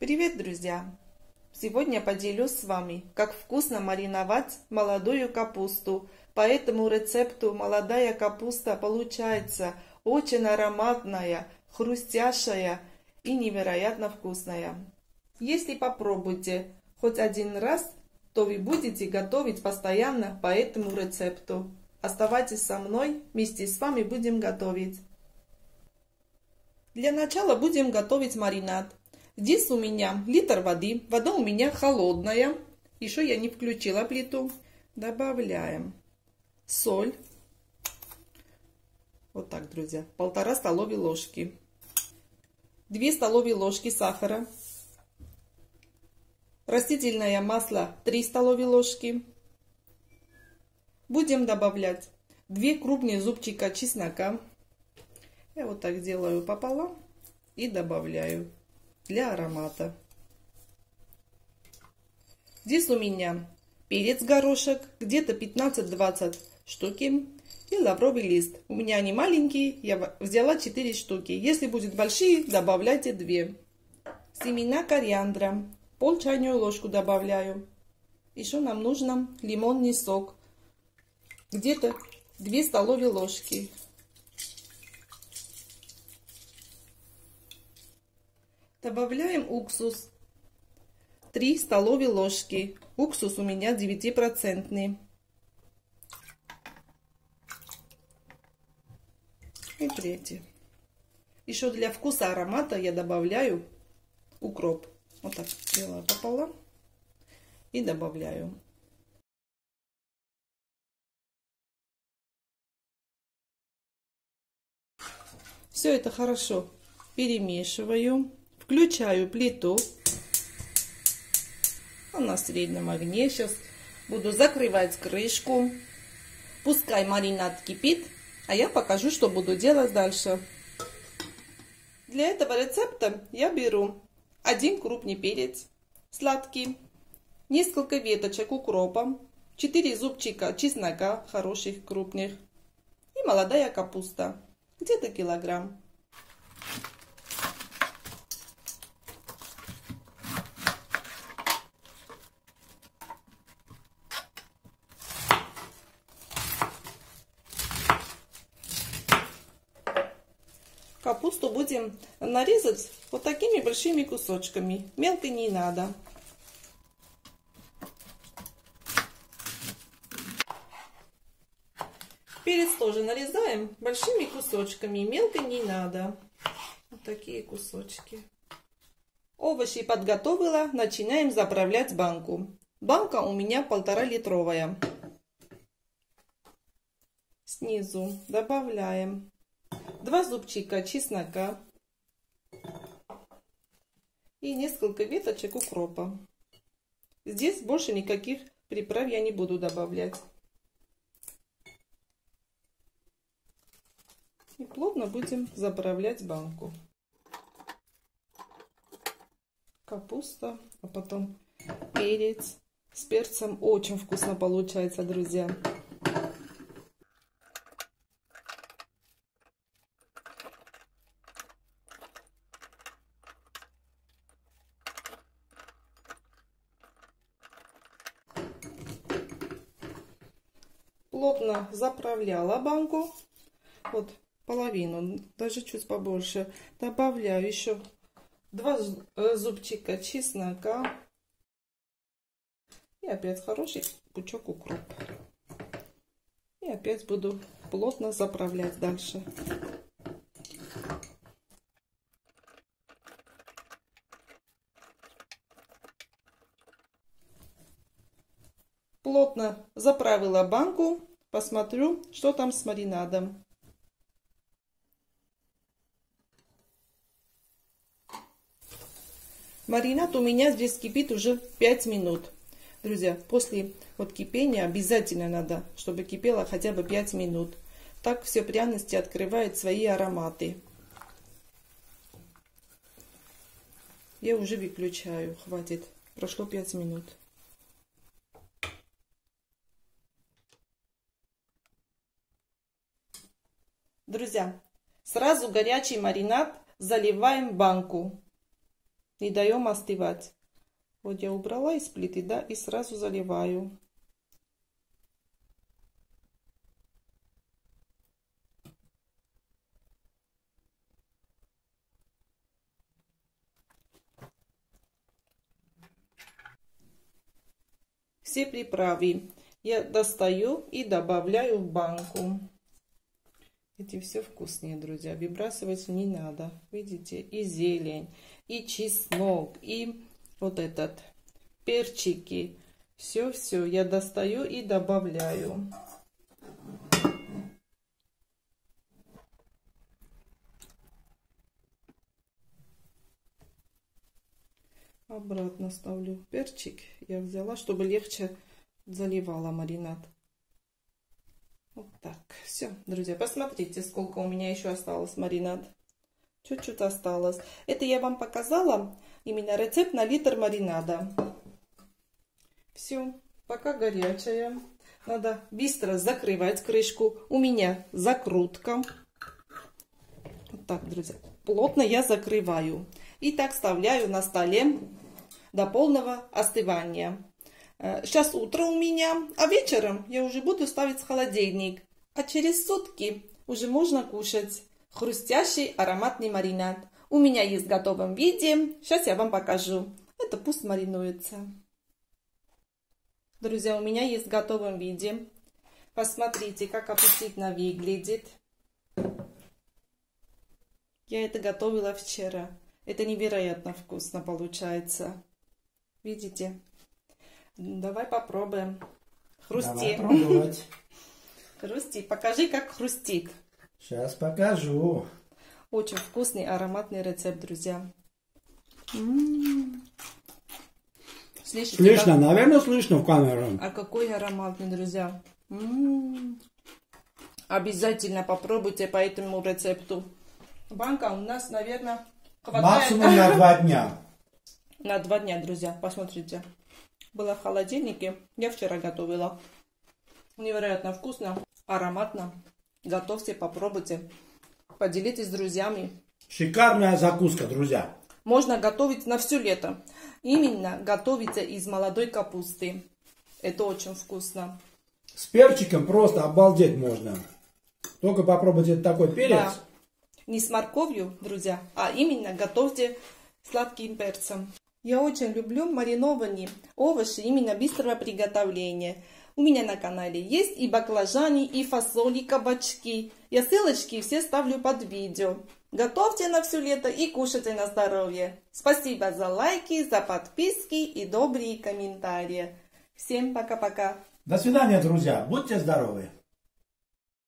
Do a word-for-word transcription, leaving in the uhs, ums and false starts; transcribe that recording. Привет, друзья! Сегодня поделюсь с вами, как вкусно мариновать молодую капусту. По этому рецепту молодая капуста получается очень ароматная, хрустящая и невероятно вкусная. Если попробуйте хоть один раз, то вы будете готовить постоянно по этому рецепту. Оставайтесь со мной, вместе с вами будем готовить. Для начала будем готовить маринад. Здесь у меня литр воды. Вода у меня холодная. Еще я не включила плиту. Добавляем соль. Вот так, друзья. Полтора столовой ложки. Две столовые ложки сахара. Растительное масло три столовые ложки. Будем добавлять две крупные зубчика чеснока. Я вот так делаю пополам и добавляю. Для аромата. Здесь у меня перец горошек, где-то пятнадцать-двадцать штуки, и лавровый лист. У меня они маленькие, я взяла четыре штуки. Если будут большие, добавляйте два. Семена кориандра, пол чайную ложку добавляю. Еще нам нужен лимонный сок, где-то две столовые ложки. Добавляем уксус, три столовые ложки. Уксус у меня девять процентов. И третий. Еще для вкуса аромата я добавляю укроп. Вот так делаю пополам и добавляю. Все это хорошо перемешиваю. Включаю плиту на среднем огне. Сейчас буду закрывать крышку. Пускай маринад кипит, а я покажу, что буду делать дальше. Для этого рецепта я беру один крупный перец сладкий, несколько веточек укропа, четыре зубчика чеснока хороших крупных и молодая капуста, где-то килограмм. Капусту будем нарезать вот такими большими кусочками. Мелко не надо. Перец тоже нарезаем большими кусочками. Мелко не надо. Вот такие кусочки. Овощи подготовила. Начинаем заправлять банку. Банка у меня полтора литровая. Снизу добавляем два зубчика чеснока и несколько веточек укропа. Здесь больше никаких приправ я не буду добавлять. И плотно будем заправлять банку. Капуста, а потом перец. С перцем очень вкусно получается, друзья. Плотно заправляла банку, вот половину, даже чуть побольше. Добавляю еще два зубчика чеснока и опять хороший пучок укропа. И опять буду плотно заправлять дальше. Плотно заправила банку. Посмотрю, что там с маринадом. Маринад у меня здесь кипит уже пять минут. Друзья, после вот кипения обязательно надо, чтобы кипело хотя бы пять минут. Так все пряности открывают свои ароматы. Я уже выключаю. Хватит. Прошло пять минут. Друзья, сразу горячий маринад заливаем в банку. Не даем остывать. Вот я убрала из плиты, да, и сразу заливаю. Все приправы я достаю и добавляю в банку. Это все вкуснее, друзья. Выбрасывать не надо. Видите, и зелень, и чеснок, и вот этот перчики. Все-все я достаю и добавляю. Обратно ставлю перчик. Я взяла, чтобы легче заливала маринад. Вот так. Все, друзья, посмотрите, сколько у меня еще осталось маринад. Чуть-чуть осталось. Это я вам показала именно рецепт на литр маринада. Все, пока горячая. Надо быстро закрывать крышку. У меня закрутка. Вот так, друзья. Плотно я закрываю. И так вставляю на столе до полного остывания. Сейчас утро у меня, а вечером я уже буду ставить в холодильник. А через сутки уже можно кушать хрустящий ароматный маринад. У меня есть в готовом виде. Сейчас я вам покажу. Это пусть маринуется. Друзья, у меня есть в готовом виде. Посмотрите, как аппетитно выглядит. Я это готовила вчера. Это невероятно вкусно получается. Видите? Давай попробуем. Хрусти. Давай хрусти. Покажи, как хрустит. Сейчас покажу. Очень вкусный ароматный рецепт, друзья. М-м-м. Слышите, слышно, как... наверное, слышно в камеру. А какой ароматный, друзья. М-м-м. Обязательно попробуйте по этому рецепту. Банка у нас, наверное... Хватает. Максимум на два дня. На два дня, друзья. Посмотрите. Было в холодильнике. Я вчера готовила. Невероятно вкусно, ароматно. Готовьте, попробуйте. Поделитесь с друзьями. Шикарная закуска, друзья. Можно готовить на все лето. Именно готовите из молодой капусты. Это очень вкусно. С перчиком просто обалдеть можно. Только попробуйте такой перец. Да. Не с морковью, друзья, а именно готовьте сладким перцем. Я очень люблю маринованные овощи именно быстрого приготовления. У меня на канале есть и баклажаны, и фасоль, и кабачки. Я ссылочки все ставлю под видео. Готовьте на все лето и кушайте на здоровье. Спасибо за лайки, за подписки и добрые комментарии. Всем пока-пока. До свидания, друзья. Будьте здоровы.